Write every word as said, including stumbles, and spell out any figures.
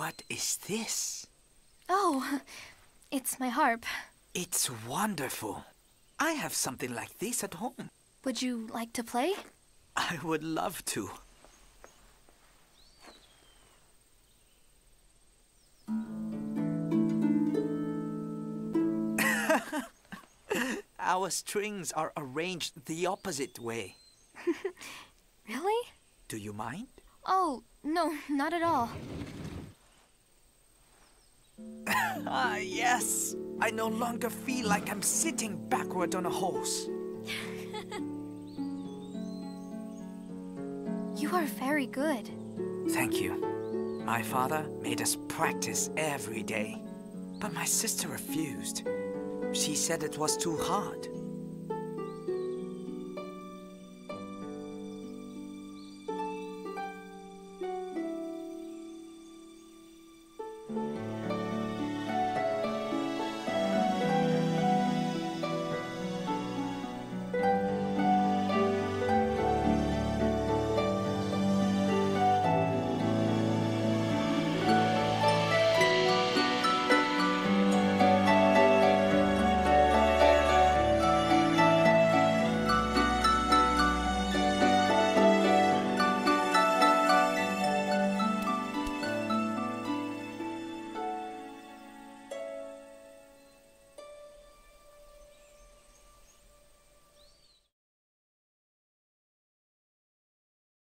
What is this? Oh, it's my harp. It's wonderful. I have something like this at home. Would you like to play? I would love to. Our strings are arranged the opposite way. Really? Do you mind? Oh, no, not at all. Ah, yes! I no longer feel like I'm sitting backward on a horse. You are very good. Thank you. My father made us practice every day. But my sister refused. She said it was too hard.